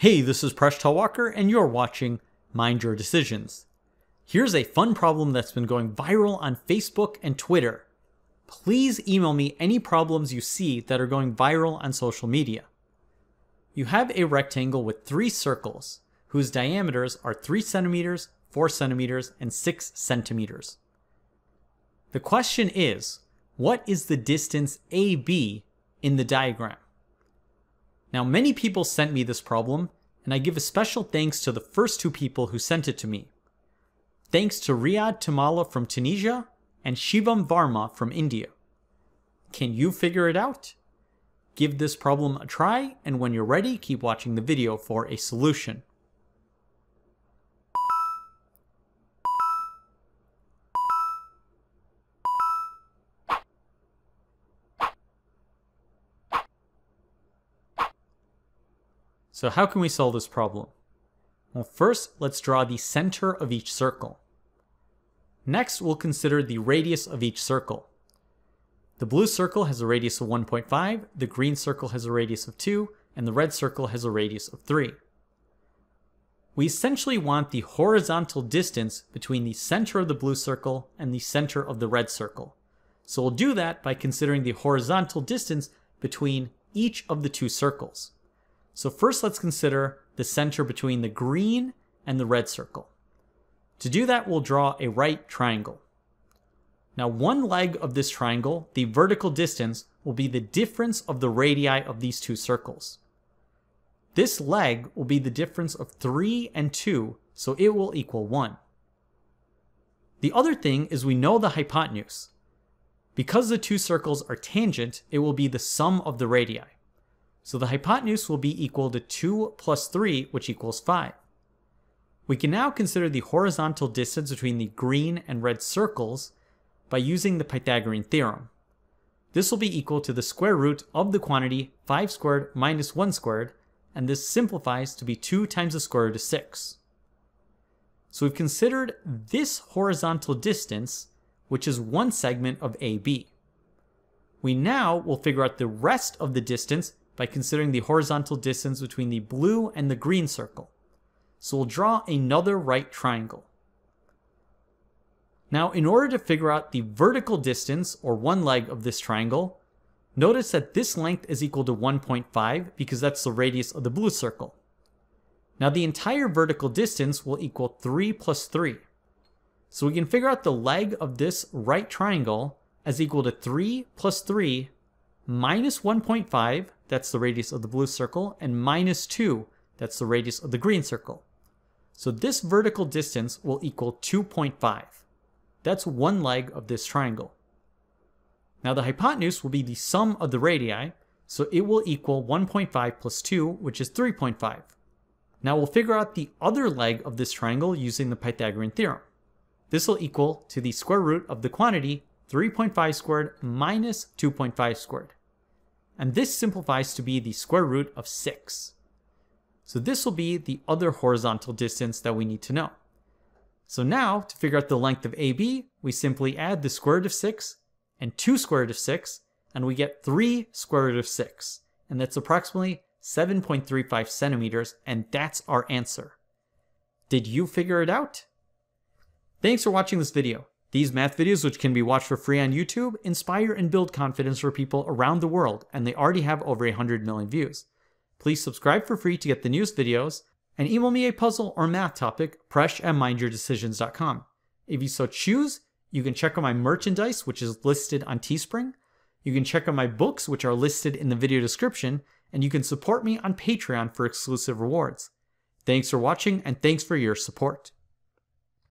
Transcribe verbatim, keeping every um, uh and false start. Hey, this is Presh Talwalkar, and you're watching Mind Your Decisions. Here's a fun problem that's been going viral on Facebook and Twitter. Please email me any problems you see that are going viral on social media. You have a rectangle with three circles, whose diameters are three centimeters, four centimeters, and six centimeters. The question is, what is the distance A B in the diagram? Now, many people sent me this problem, and I give a special thanks to the first two people who sent it to me. Thanks to Riadh Temala from Tunisia and Shivam Varma from India. Can you figure it out? Give this problem a try, and when you're ready, keep watching the video for a solution. So how can we solve this problem? Well, first, let's draw the center of each circle. Next, we'll consider the radius of each circle. The blue circle has a radius of one point five, the green circle has a radius of two, and the red circle has a radius of three. We essentially want the horizontal distance between the center of the blue circle and the center of the red circle. So we'll do that by considering the horizontal distance between each of the two circles. So first, let's consider the center between the green and the red circle. To do that, we'll draw a right triangle. Now, one leg of this triangle, the vertical distance, will be the difference of the radii of these two circles. This leg will be the difference of three and two, so it will equal one. The other thing is we know the hypotenuse. Because the two circles are tangent, it will be the sum of the radii. So the hypotenuse will be equal to two plus three, which equals five. We can now consider the horizontal distance between the green and red circles by using the Pythagorean theorem. This will be equal to the square root of the quantity five squared minus one squared, and this simplifies to be two times the square root of six. So we've considered this horizontal distance, which is one segment of A B. We now will figure out the rest of the distance by considering the horizontal distance between the blue and the green circle. So we'll draw another right triangle. Now, in order to figure out the vertical distance, or one leg of this triangle, notice that this length is equal to one point five because that's the radius of the blue circle. Now, the entire vertical distance will equal three plus three. So we can figure out the leg of this right triangle as equal to three plus three minus one point five, that's the radius of the blue circle, and minus two, that's the radius of the green circle. So this vertical distance will equal two point five. That's one leg of this triangle. Now the hypotenuse will be the sum of the radii, so it will equal one point five plus two, which is three point five. Now we'll figure out the other leg of this triangle using the Pythagorean theorem. This will equal to the square root of the quantity three point five squared minus two point five squared. And this simplifies to be the square root of six. So this will be the other horizontal distance that we need to know. So now, to figure out the length of A B, we simply add the square root of six and two square root of six, and we get three square root of six. And that's approximately seven point three five centimeters, and that's our answer. Did you figure it out? Thanks for watching this video. These math videos, which can be watched for free on YouTube, inspire and build confidence for people around the world, and they already have over one hundred million views. Please subscribe for free to get the newest videos, and email me a puzzle or math topic, presh at mind your decisions dot com. If you so choose, you can check out my merchandise, which is listed on Teespring. You can check out my books, which are listed in the video description, and you can support me on Patreon for exclusive rewards. Thanks for watching, and thanks for your support.